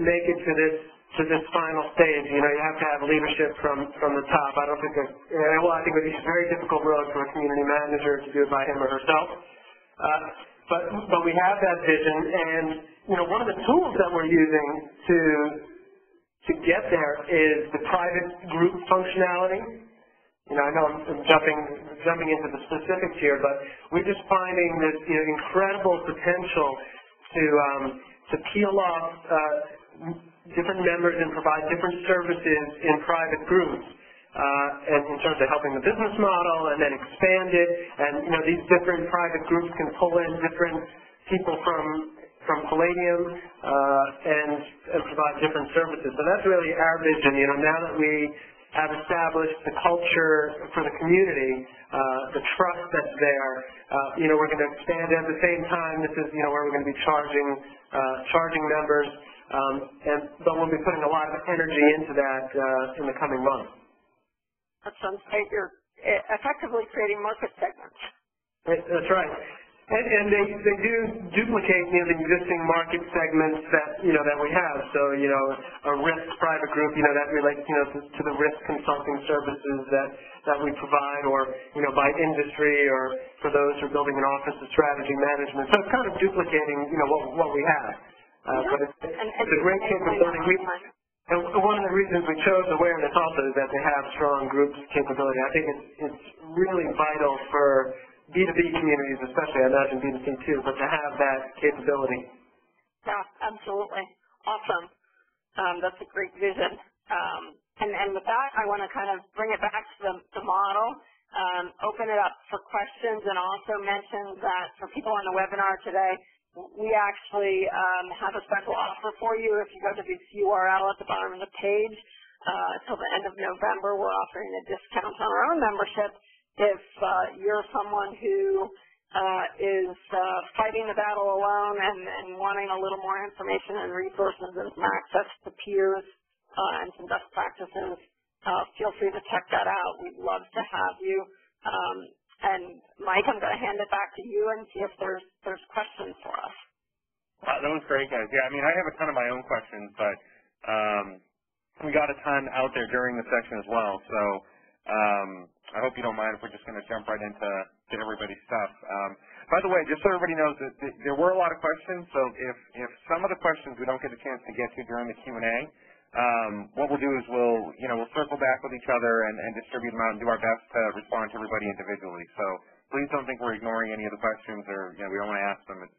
make it to this to this final stage, you know, you have to have leadership from, from the top. I don't think there's, well, I think it would be a very difficult road for a community manager to do it by him or herself. Uh, but, but we have that vision, and, you know, one of the tools that we're using to, to get there is the private group functionality. You know, I know I'm, I'm jumping, jumping into the specifics here, but we're just finding this, you know, incredible potential to, um, to peel off uh, different members and provide different services in private groups, uh, and in terms of helping the business model, and then expand it. And you know, these different private groups can pull in different people from from Palladium uh, and, and provide different services. So that's really our vision. You know, now that we have established the culture for the community, uh, the trust that's there. Uh, you know, we're going to expand at the same time. This is, you know, where we're going to be charging, uh, charging members, um, and but we'll be putting a lot of energy into that uh, in the coming months. That sounds great. You're effectively creating market segments. It, that's right, and, and they they do duplicate you know, the existing market segments that you know that we have. So you know, a risk private group, you know, that relates you know to, to the risk consulting services that. that we provide, or, you know, by industry, or for those who are building an office of strategy management. So it's kind of duplicating, you know, what, what we have. Uh, yeah. But it's, and, it's and a great capability. We, and one of the reasons we chose Awareness also is that they have strong groups capability. I think it's, it's really vital for B two B communities, especially, I imagine B two C too, but to have that capability. Yeah, absolutely. Awesome. Um, that's a great vision. Um, And, and with that, I want to kind of bring it back to the, the model, um, open it up for questions, and also mention that for people on the webinar today, we actually um, have a special offer for you. If you go to this U R L at the bottom of the page, uh, until the end of November, we're offering a discount on our own membership. If uh, you're someone who uh, is uh, fighting the battle alone and, and wanting a little more information and resources and some access to peers, Uh, and some best practices, uh, feel free to check that out. We'd love to have you. Um, and, Mike, I'm going to hand it back to you and see if there's there's questions for us. Wow, that was great, guys. Yeah, I mean, I have a ton of my own questions, but um, we got a ton out there during the session as well. So um, I hope you don't mind if we're just going to jump right into to everybody's stuff. Um, by the way, just so everybody knows, that th there were a lot of questions. So if, if some of the questions we don't get a chance to get to during the Q and A, Um, what we'll do is we'll, you know, we'll circle back with each other and, and distribute them out and do our best to respond to everybody individually. So please don't think we're ignoring any of the questions or, you know, we don't want to ask them. It's,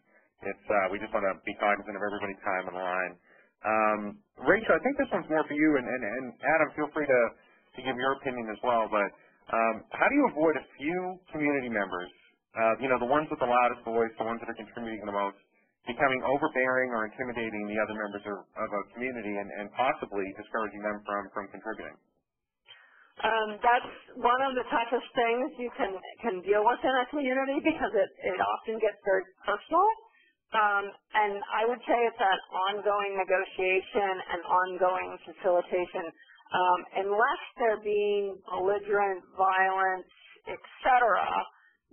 it's uh, we just want to be cognizant of everybody's time on the line. Um, Rachel, I think this one's more for you, and, and, and Adam, feel free to, to give your opinion as well, but um, how do you avoid a few community members, uh, you know, the ones with the loudest voice, the ones that are contributing the most, becoming overbearing or intimidating the other members of a community and, and possibly discouraging them from, from contributing? Um, that's one of the toughest things you can, can deal with in a community because it, it often gets very personal. Um, and I would say it's an ongoing negotiation and ongoing facilitation. Um, unless they're being belligerent, violent, et cetera,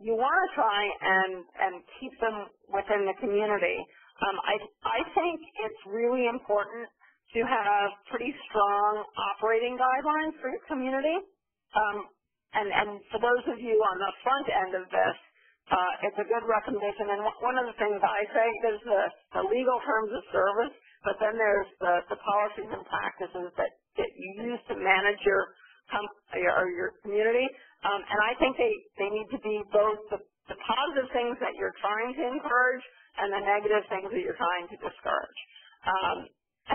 you want to try and, and keep them within the community. Um, I, I think it's really important to have pretty strong operating guidelines for your community. Um, and, and for those of you on the front end of this, uh, it's a good recommendation. And one of the things I say, there's the, the legal terms of service, but then there's the, the policies and practices that, that you use to manage your, or your community. Um, and I think they, they need to be both the, the positive things that you're trying to encourage and the negative things that you're trying to discourage. Um,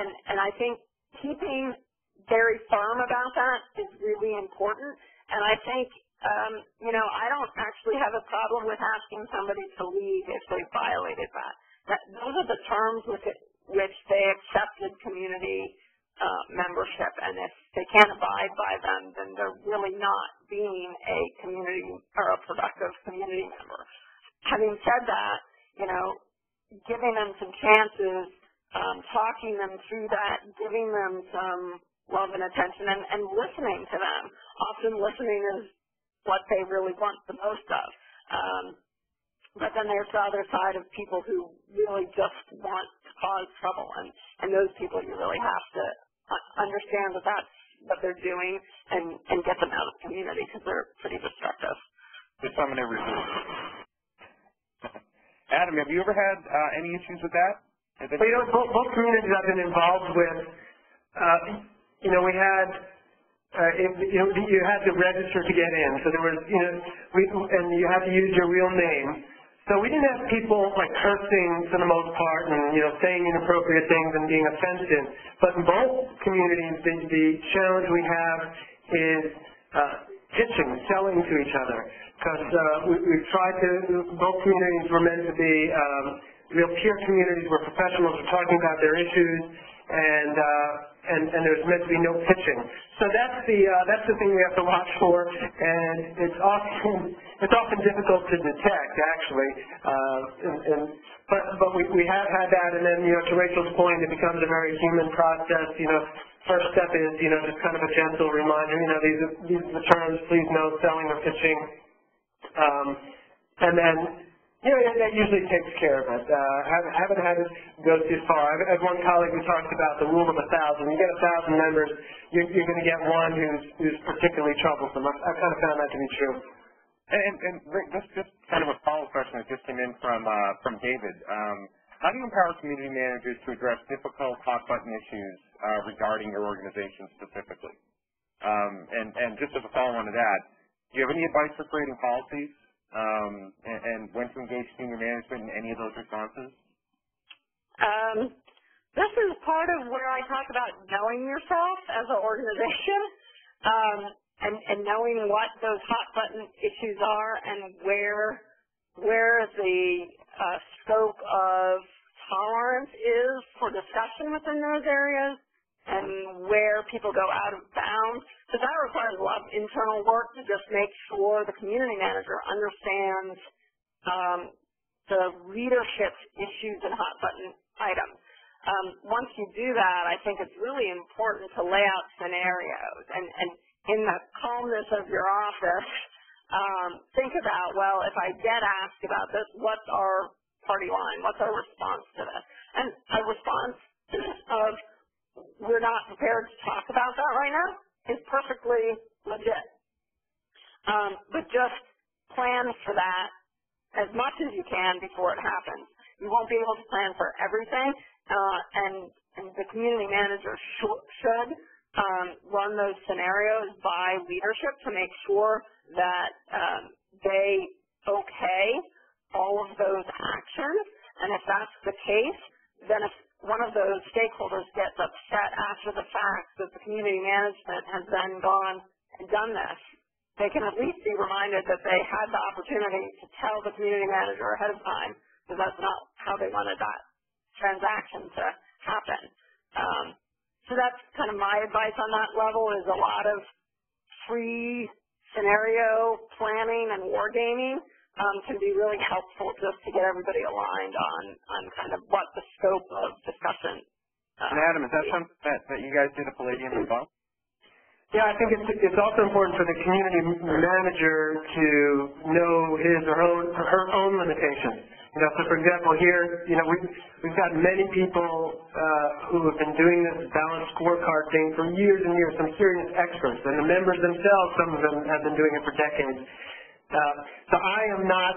and, and I think keeping very firm about that is really important. And I think, um, you know, I don't actually have a problem with asking somebody to leave if they violated that. that those are the terms with it, which they accepted community Uh, membership, and if they can't abide by them, then they're really not being a community or a productive community member. Having said that, you know, giving them some chances, um, talking them through that, giving them some love and attention and, and listening to them. Often listening is what they really want the most of. Um, but then there's the other side of people who really just want to cause trouble, and, and those people you really have to understand that that's what they're doing and, and get them out of the community because they're pretty destructive. There's some in every group. Adam, have you ever had uh, any issues with that? Well, you know, both, both communities I've been involved with, uh, you know, we had, uh, it, you know, you had to register to get in. So there was, you know, we, and you had to use your real name. So we didn't have people, like, cursing for the most part and, you know, saying inappropriate things and being offensive. But in both communities, the, the challenge we have is uh, pitching, selling to each other. Because uh, we, we've tried to, both communities were meant to be, um, real peer communities where professionals are talking about their issues, and uh, and, and there's meant to be no pitching. So that's the uh, that's the thing we have to watch for, and it's often it's often difficult to detect actually. Uh, and, and but but we we have had that, and then you know to Rachel's point, it becomes a very human process. You know, first step is you know just kind of a gentle reminder. You know these are, these are the terms. Please note selling or pitching, um, and then. You know, that usually takes care of it. Uh, haven't, haven't had it go too far. I have one colleague who talks about the rule of a thousand. You get a thousand members, you're, you're going to get one who's, who's particularly troublesome. I've, I've kind of found that to be true. And, and Rick, that's just kind of a follow-up question that just came in from, uh, from David. Um, how do you empower community managers to address difficult, hot-button issues uh, regarding your organization specifically? Um, and, and just as a follow-on to that, do you have any advice for creating policies? Um, and, and when to engage senior management in any of those responses? Um, this is part of where I talk about knowing yourself as an organization um, and, and knowing what those hot button issues are and where where the uh, scope of tolerance is for discussion within those areas and where people go out of bounds, because that requires a lot of internal work to just make sure the community manager understands um, the leadership issues and hot button items. Um, once you do that, I think it's really important to lay out scenarios and, and in the calmness of your office, um, think about, well, if I get asked about this, what's our party line? What's our response to this? And a response of, we're not prepared to talk about that right now, is perfectly legit. Um, but just plan for that as much as you can before it happens. You won't be able to plan for everything, uh, and, and the community manager sh- should um, run those scenarios by leadership to make sure that um, they okay all of those actions. And if that's the case, then if one of those stakeholders gets upset after the fact that the community management has then gone and done this, they can at least be reminded that they had the opportunity to tell the community manager ahead of time that that's not how they wanted that transaction to happen. Um, so that's kind of my advice on that level is a lot of free scenario planning and wargaming. Um, can be really helpful just to get everybody aligned on, on kind of what the scope of discussion. Uh, and Adam, is that something that, that you guys did at Palladium as well? Yeah, I think it's, it's also important for the community manager to know his or her own, her own limitations. You know, so for example, here, you know, we've, we've got many people uh, who have been doing this balanced scorecard thing for years and years, some serious experts, and the members themselves, some of them have been doing it for decades. Uh, so I am not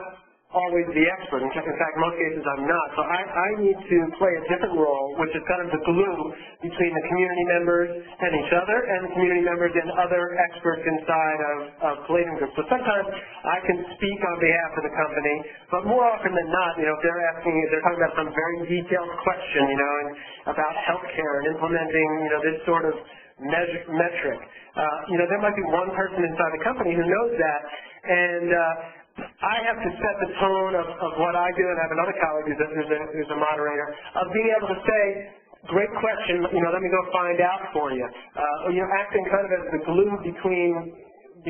always the expert. In fact, in fact most cases I'm not. So I, I need to play a different role, which is kind of the glue between the community members and each other and the community members and other experts inside of, of Palladium Group. So sometimes I can speak on behalf of the company, but more often than not, you know, if they're asking, if they're talking about some very detailed question, you know, and about healthcare and implementing, you know, this sort of measure, metric. Uh, you know, there might be one person inside the company who knows that. And uh, I have to set the tone of, of what I do, and I have another colleague who's a, who's, a, who's a moderator, of being able to say, great question, you know, let me go find out for you. Uh, you know, acting kind of as the glue between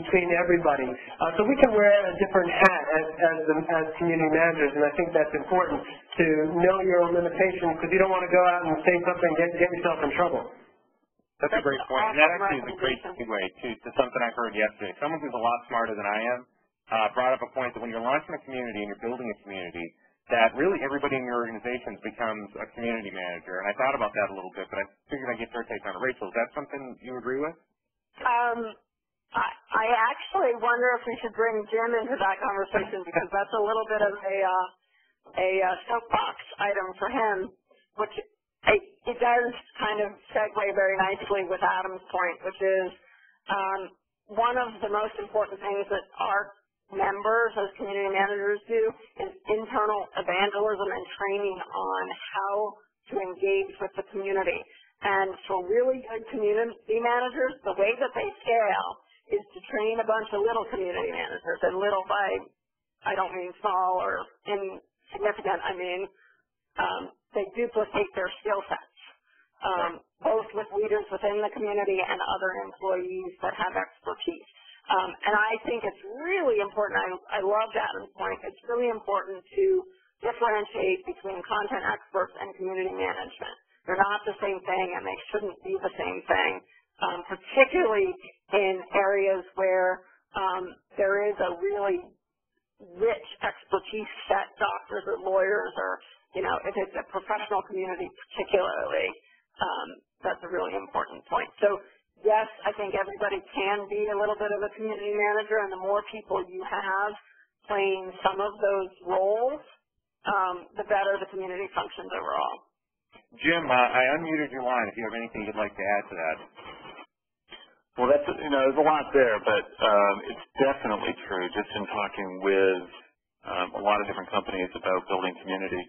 between everybody. Uh, so we can wear a different hat as, as, the, as community managers, and I think that's important to know your own limitations because you don't want to go out and say something and get, get yourself in trouble. That's a great point. And that actually is a great segue to, to something I heard yesterday. Someone who's a lot smarter than I am uh, brought up a point that when you're launching a community and you're building a community, that really everybody in your organization becomes a community manager. And I thought about that a little bit, but I figured I'd get your take on it. Rachel, is that something you agree with? Um, I, I actually wonder if we should bring Jim into that conversation because that's a little bit of a, uh, a uh, soapbox item for him, which – It, it does kind of segue very nicely with Adam's point, which is um, one of the most important things that our members as community managers do is internal evangelism and training on how to engage with the community. And for really good community managers, the way that they scale is to train a bunch of little community managers. And little by, I don't mean small or insignificant, I mean um, they duplicate their skill sets, um, both with leaders within the community and other employees that have expertise. Um, and I think it's really important, I, I love Adam's point, it's really important to differentiate between content experts and community management. They're not the same thing and they shouldn't be the same thing, um, particularly in areas where um, there is a really rich expertise set, doctors or lawyers or you know, if it's a professional community particularly, um, that's a really important point. So, yes, I think everybody can be a little bit of a community manager, and the more people you have playing some of those roles, um, the better the community functions overall. Jim, uh, I unmuted your line if you have anything you'd like to add to that. Well, that's, you know, there's a lot there, but um, it's definitely true just in talking with um, a lot of different companies about building community.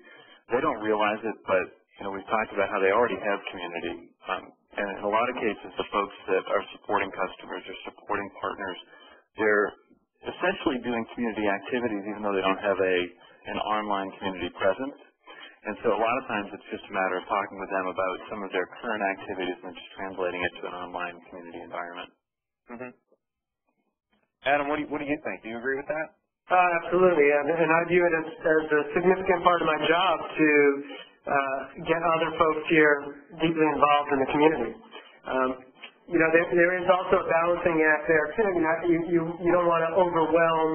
They don't realize it, but, you know, we've talked about how they already have community. Um, and in a lot of cases, the folks that are supporting customers or supporting partners, they're essentially doing community activities even though they don't have a an online community presence. And so a lot of times it's just a matter of talking with them about some of their current activities and just translating it to an online community environment. Mm-hmm. Adam, what do you, what do you think? Do you agree with that? Uh, absolutely, and, and I view it as, as a significant part of my job to uh, get other folks here deeply involved in the community. Um, you know, there, there is also a balancing act there too. You know, you, you, you don't want to overwhelm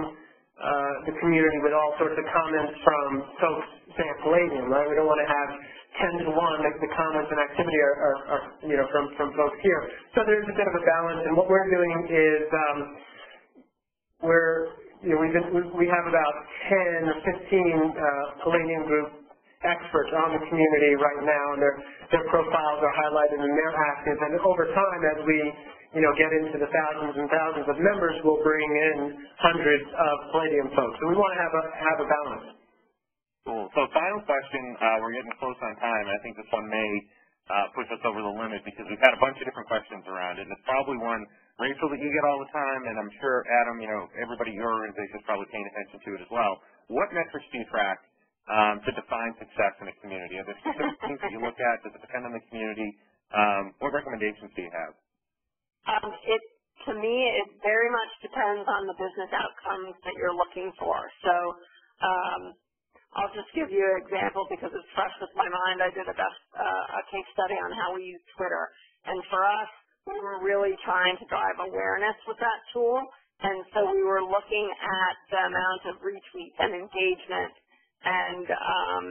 uh, the community with all sorts of comments from folks, say, at Palladium, right? We don't want to have ten to one, like the comments and activity are, are, are you know, from, from folks here. So there's a bit of a balance, and what we're doing is um, we're... You know, we've been, we have about ten or fifteen uh, Palladium Group experts on the community right now, and their, their profiles are highlighted and they're active. And over time, as we, you know, get into the thousands and thousands of members, we'll bring in hundreds of Palladium folks. So we want to have a, have a balance. Cool. So final question, uh, we're getting close on time, and I think this one may uh, push us over the limit because we've had a bunch of different questions around it, and it's probably one, Rachel, that you get all the time, and I'm sure, Adam, you know, everybody in your organization is probably paying attention to it as well. What metrics do you track um, to define success in a community? Are there specific things that you look at? Does it depend on the community? Um, what recommendations do you have? Um, it, to me, it very much depends on the business outcomes that you're looking for. So um, I'll just give you an example because it's fresh with my mind. I did a, best, uh, a case study on how we use Twitter, and for us, we were really trying to drive awareness with that tool, and so we were looking at the amount of retweets and engagement and um,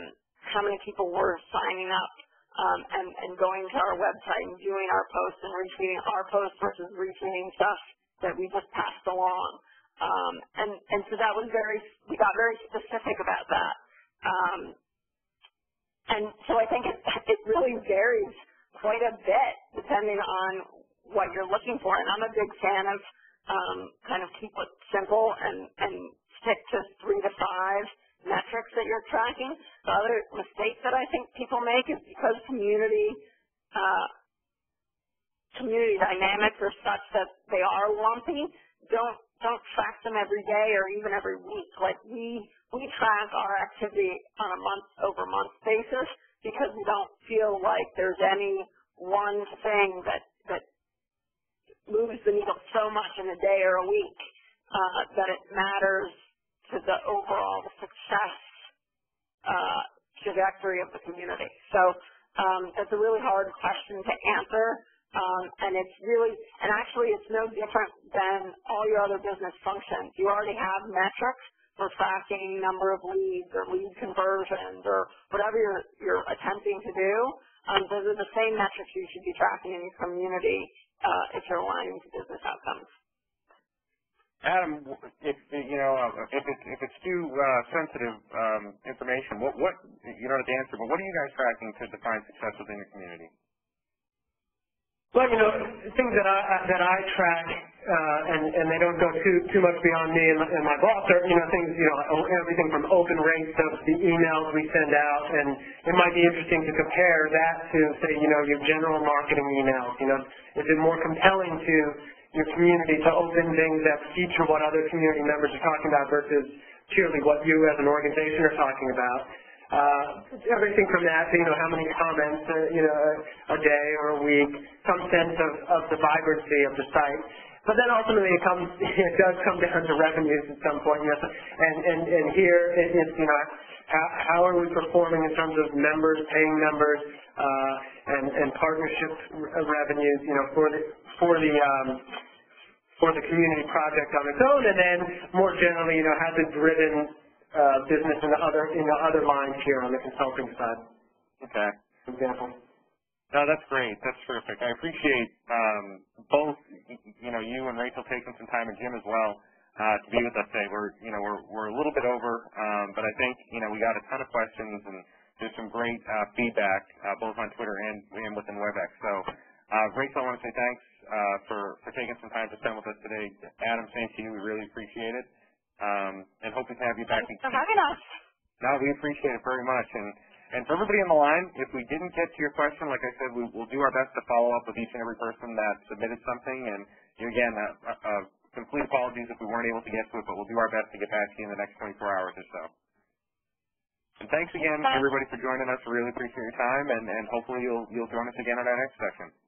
how many people were signing up um, and, and going to our website and viewing our posts and retweeting our posts versus retweeting stuff that we just passed along. Um, and, and so that was very, we got very specific about that. Um, and so I think it, it really varies quite a bit depending on what you're looking for, and I'm a big fan of um, kind of keep it simple and, and stick to three to five metrics that you're tracking. The other mistake that I think people make is because community uh, community dynamics are such that they are lumpy. Don't don't track them every day or even every week. Like we we track our activity on a month over month basis because we don't feel like there's any one thing that that moves the needle so much in a day or a week uh, that it matters to the overall success uh, trajectory of the community. So um, that's a really hard question to answer, Um, and it's really, and actually it's no different than all your other business functions. You already have metrics for tracking number of leads or lead conversions or whatever you're, you're attempting to do. Um, those are the same metrics you should be tracking in your community uh, if you're aligning to business outcomes. Adam, if, you know, if it's, if it's too uh, sensitive um, information, what, what, you don't have to answer, but what are you guys tracking to define success within your community? Well, you know, things that I, that I track, uh, and, and they don't go too, too much beyond me and, and my boss are, you know, things, you know, everything from open rates to the emails we send out, and it might be interesting to compare that to, say, you know, your general marketing emails. You know, is it more compelling to your community to open things that feature what other community members are talking about versus purely what you as an organization are talking about? Uh, everything from that to, you know, how many comments, uh, you know, a day or a week, some sense of, of the vibrancy of the site. But then ultimately it comes, it does come down to revenues at some point, you know, and, and, and here it, it's, you know, how, how are we performing in terms of members, paying members, uh, and, and partnership revenues, you know, for the, for the, um, for the community project on its own, and then more generally, you know, has it driven Uh, business in the other in the other lines here on the consulting side. Okay. For example. No, that's great. That's terrific. I appreciate um, both, you know, you and Rachel taking some time, and Jim as well, uh, to be with us today. We're, you know, we're we're a little bit over, um, but I think, you know, we got a ton of questions and there's some great uh, feedback uh, both on Twitter and and within WebEx. So, uh, Rachel, I want to say thanks uh, for for taking some time to spend with us today. Adam, thank you. We really appreciate it. Um, and hope to have you back. Thanks for having us. No, we appreciate it very much. And, and for everybody on the line, if we didn't get to your question, like I said, we, we'll do our best to follow up with each and every person that submitted something. And, again, uh, uh, complete apologies if we weren't able to get to it, but we'll do our best to get back to you in the next twenty-four hours or so. And thanks again, everybody, for joining us. We really appreciate your time, and, and hopefully you'll, you'll join us again in our next session.